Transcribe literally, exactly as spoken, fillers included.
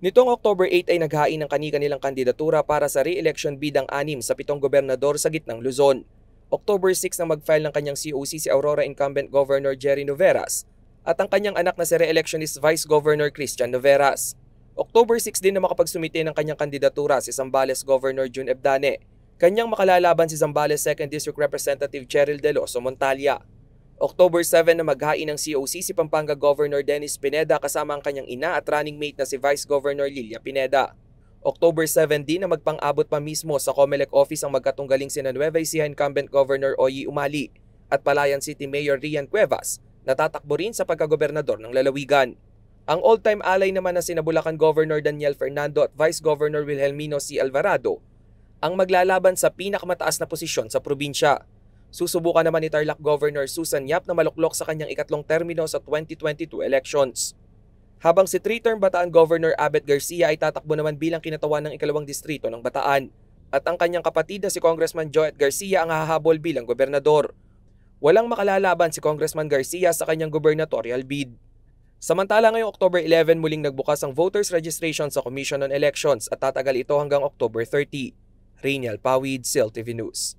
Nitong October eighth ay naghain ng kani-kanilang kandidatura para sa re-election bidang anim sa pitong gobernador sa gitnang Luzon. October sixth na mag-file ng kanyang C O C si Aurora incumbent Governor Jerry Noveras at ang kanyang anak na si re-electionist Vice Governor Christian Noveras. October sixth din na makapagsumite ng kanyang kandidatura si Zambales Governor June Evdane. Kanyang makalalaban si Zambales second District Representative Cheryl Delos Loso Montalya. October seventh na maghain ng C O C si Pampanga Governor Dennis Pineda kasama ang kanyang ina at running mate na si Vice Governor Lilia Pineda. October seventh din na magpang-abot pa mismo sa COMELEC office ang magkatunggaling sina Nueva Ecija incumbent Governor Oyi Umali at Palayan City Mayor Rian Cuevas na tatakbo rin sa pagkagobernador ng lalawigan. Ang all-time ally naman na sina Bulacan Governor Daniel Fernando at Vice Governor Wilhelmino C. Alvarado ang maglalaban sa pinakamataas na posisyon sa probinsya. Susubukan naman ni Tarlac Governor Susan Yap na maluklok sa kanyang ikatlong termino sa twenty twenty-two elections. Habang si three-term Bataan Governor Abet Garcia ay tatakbo naman bilang kinatawan ng ikalawang distrito ng Bataan. At ang kanyang kapatid na si Congressman Joette Garcia ang hahabol bilang gobernador. Walang makalalaban si Congressman Garcia sa kanyang gubernatorial bid. Samantala ngayong October eleventh muling nagbukas ang voters registration sa Commission on Elections at tatagal ito hanggang October thirtieth. Reynal Pawid, C L T V News.